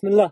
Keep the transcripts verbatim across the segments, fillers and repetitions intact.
Bismillah.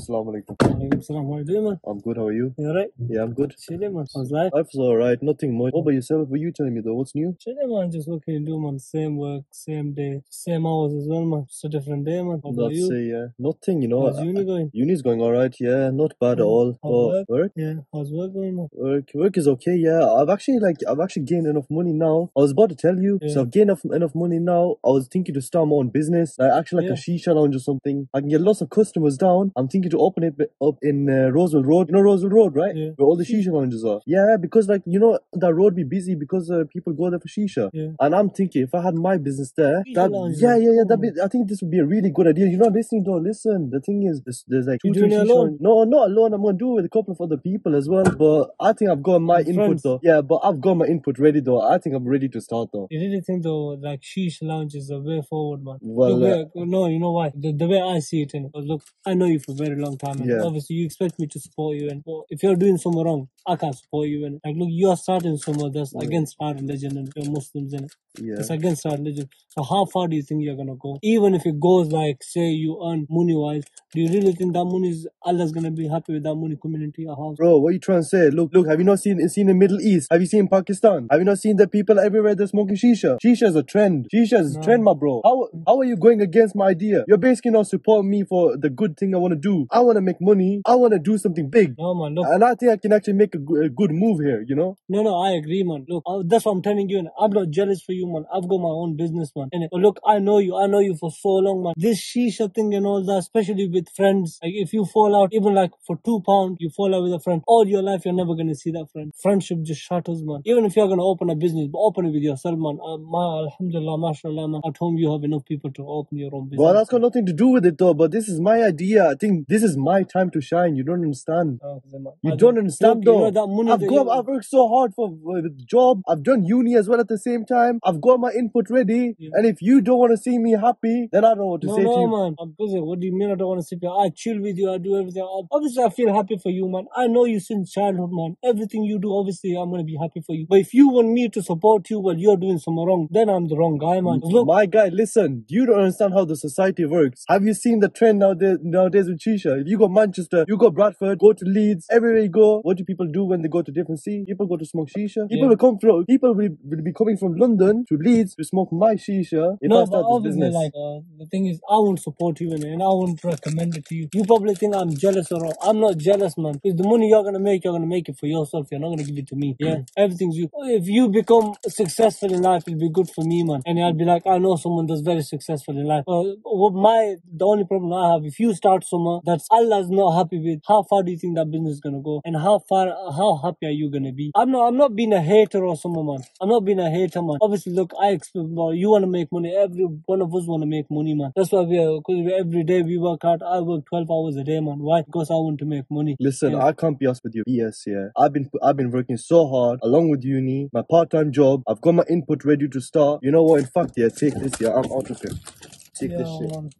Assalamu alaikum. Assalam, how are you doing, man? I'm good, how are you? You alright? Yeah, I'm good. Chilling, man. How's life? Life's alright, nothing much. What about yourself? What are you telling me though? What's new? Chilling, man. Just what can you do, man? Same work, same day, same hours as well, man. Just a different day, man. How about That's you? That's it, yeah. Nothing, you know. How's I, uni going? Uni's going alright, yeah. Not bad mm. at all. How's oh, work? work? Yeah. How's work going, man? Work, work is okay, yeah. I've actually, like, I've actually gained enough money now. I was about to tell you. Yeah. So I've gained enough, enough money now. I was thinking to start my own business. Like, actually, like yeah. a shisha lounge or something. I can get lots of customers down. I'm thinking to open it up in uh, Roswell Road. You know Roswell Road, right? Yeah. Where all the shisha lounges are. Yeah, because like, you know, that road be busy because uh, people go there for shisha. Yeah. And I'm thinking, if I had my business there, that, yeah, yeah, yeah, that be, I think this would be a really good idea. You're not listening, though. Listen, the thing is, there's, there's like two, three shisha lounges. No, not alone. I'm going to do it with a couple of other people as well. But I think I've got my With input, friends. though. Yeah, but I've got my input ready, though. I think I'm ready to start, though. You really think, though, like shisha lounge is a way forward, man? Well, look, uh, no, you know why? The, the way I see it, and look, I know you for very long time, and yeah. obviously you expect me to support you, and well, if you're doing something wrong, I can't support you, and like look, you're starting somewhere that's yeah. against our religion, and you're Muslims, and yeah. it's against our religion. So how far do you think you're gonna go? Even if it goes like, say you earn money wise, do you really think that money is Allah's gonna be happy with that money coming into your house? Bro, what are you trying to say? Look, look, have you not seen seen the Middle East? Have you seen Pakistan? Have you not seen the people everywhere they're smoking shisha? Shisha is a trend. Shisha is no. a trend, my bro. How how are you going against my idea? You're basically not supporting me for the good thing I want to do. I want to make money. I want to do something big. No, man, look. And I think I can actually make a, a good move here, you know? No, no, I agree, man. Look, I, that's what I'm telling you. And I'm not jealous for you, man. I've got my own business, man. And but look, I know you. I know you for so long, man. This shisha thing and all that, especially with friends. Like, if you fall out, even like for two pounds, you fall out with a friend. All your life, you're never going to see that friend. Friendship just shatters, man. Even if you're going to open a business, but open it with yourself, man. Uh, ma, alhamdulillah, mashallah, man. At home, you have enough people to open your own business. Well, that's got nothing to do with it, though. But this is my idea. I think this is my time to shine. You don't understand. Oh, you I don't understand, though. You know, I've, got, I've worked so hard for uh, the job. I've done uni as well at the same time. I've got my input ready. Yeah. And if you don't want to see me happy, then I don't know what to no, say no, to you. No, man. I'm busy. What do you mean I don't want to see you? I chill with you. I do everything. I, obviously, I feel happy for you, man. I know you since childhood, man. Everything you do, obviously, I'm going to be happy for you. But if you want me to support you while you're doing something wrong, then I'm the wrong guy, man. Look, my guy, listen. You don't understand how the society works. Have you seen the trend nowadays, nowadays with shisha? You go Manchester, you go Bradford, go to Leeds, everywhere you go. What do people do when they go to different cities? People go to smoke shisha. People yeah. will come from, people will, will be coming from London to Leeds to smoke my shisha. If no, I start but this business. Like, uh, the thing is, I won't support you in it, and I won't recommend it to you. You probably think I'm jealous or all. I'm not jealous, man. If the money you're gonna make, you're gonna make it for yourself. You're not gonna give it to me. Yeah, everything's you. If you become successful in life, it'll be good for me, man. And I'll be like, I know someone that's very successful in life. Uh, what my the only problem I have, if you start somewhere that's Allah's not happy with, how far do you think that business is gonna go? And how far, how happy are you gonna be? I'm not, I'm not being a hater or someone, man. I'm not being a hater, man. Obviously, look, I expect well, you wanna make money. Every one of us wanna make money, man. That's why we are, because every day we work hard. I work twelve hours a day, man. Why? Because I want to make money. Listen, yeah. I can't be asked with your B S here. I've been, I've been working so hard along with uni, my part-time job. I've got my input ready to start. You know what? In fact, yeah, take this, yeah. I'm out of here. Take yeah, this shit. Man.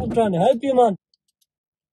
I'm trying to help you, man.